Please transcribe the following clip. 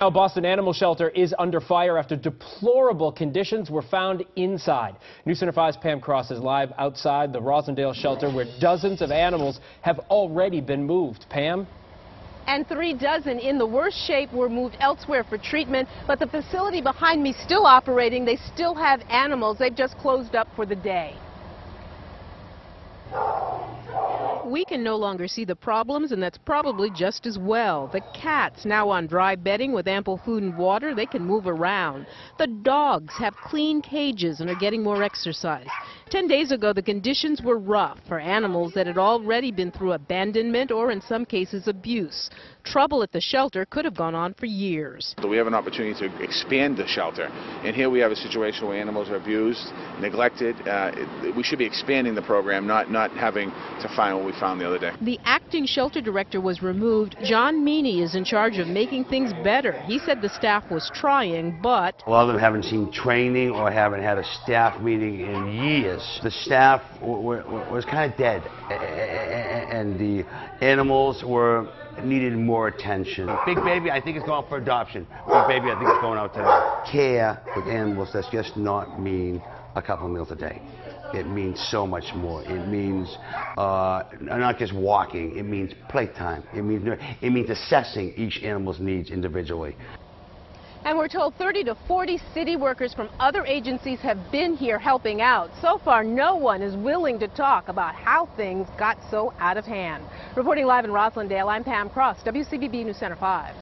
Now, Boston Animal Shelter is under fire after deplorable conditions were found inside. News Center 5's Pam Cross is live outside the Roslindale Shelter, where dozens of animals have already been moved. Pam? And 3 dozen in the worst shape were moved elsewhere for treatment, but the facility behind me still operating. They still have animals. They've just closed up for the day. We can no longer see the problems, and that's probably just as well. The cats now on dry bedding with ample food and water, they can move around. The dogs have clean cages and are getting more exercise. 10 days ago, the conditions were rough for animals that had already been through abandonment or, in some cases, abuse. Trouble at the shelter could have gone on for years. We have an opportunity to expand the shelter, and here we have a situation where animals are abused, neglected. We should be expanding the program, not having to find what we found the other day. The acting shelter director was removed. John Meany is in charge of making things better. He said the staff was trying, but a lot of them haven't seen training or haven't had a staff meeting in years. The staff was kind of dead, and the animals needed more attention. Big Baby, I think, is going for adoption. Big Baby, I think, is going out today. Care with animals does just not mean a couple of meals a day. It means so much more. It means not just walking. It means playtime. It means assessing each animal's needs individually. And we're told 30 to 40 city workers from other agencies have been here helping out. So far, no one is willing to talk about how things got so out of hand. Reporting live in Roslindale, I'm Pam Cross, WCVB News Center 5.